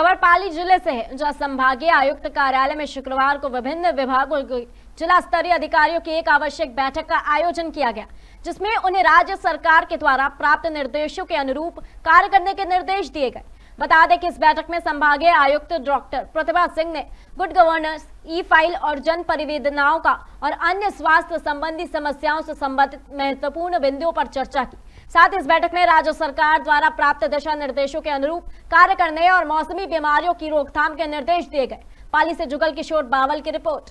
खबर पाली जिले से है, जहां संभागीय आयुक्त कार्यालय में शुक्रवार को विभिन्न विभागों के जिला स्तरीय अधिकारियों की एक आवश्यक बैठक का आयोजन किया गया, जिसमें उन्हें राज्य सरकार के द्वारा प्राप्त निर्देशों के अनुरूप कार्य करने के निर्देश दिए गए। बता दें कि इस बैठक में संभागीय आयुक्त डॉक्टर प्रतिभा सिंह ने गुड गवर्नेंस, ई फाइल और जन परिवेदनाओं का और अन्य स्वास्थ्य संबंधी समस्याओं से संबंधित महत्वपूर्ण बिंदुओं पर चर्चा की। साथ इस बैठक में राज्य सरकार द्वारा प्राप्त दिशा निर्देशों के अनुरूप कार्य करने और मौसमी बीमारियों की रोकथाम के निर्देश दिए गए। पाली से जुगल किशोर बावल की रिपोर्ट।